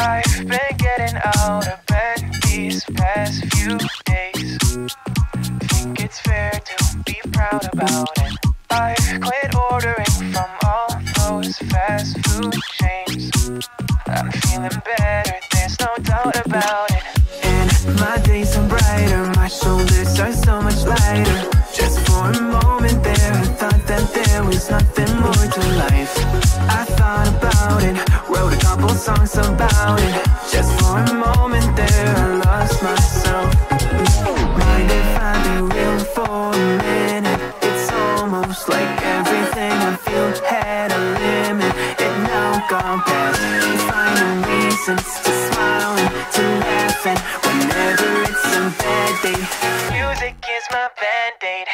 I've been getting out of bed these past few days. Think it's fair to be proud about it. I've quit ordering from all those fast food chains. I'm feeling better, there's no doubt about it. And my days are brighter, my shoulders are so much lighter. Just for a moment there, I thought that there was nothing more to life. I thought about it, wrote a couple songs about it. Just for a moment there, I lost myself. Mind if I be real for a minute? It's almost like everything I feel had a limit. It now gone past, finding reasons to smile and to laugh at whenever it's a bad day. Music is my Band-Aid.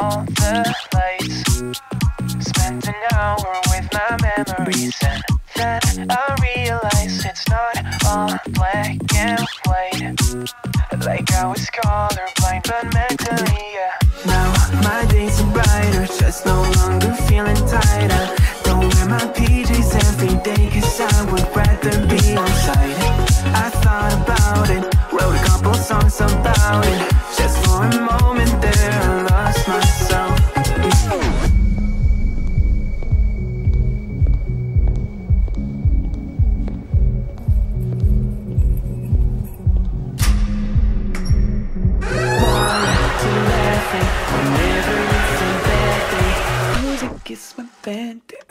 All the lights, spent an hour with my memories, and then I realized it's not all black and white. Like I was colorblind, but mentally, yeah. Now my days are brighter, just no longer feeling tighter. Don't wear my PJs every day, 'cause I would rather be on site. I thought about it, wrote a couple songs about it. Just for a moment there, I lost myself. Whenever it's a bad day, music is my Band-Aid.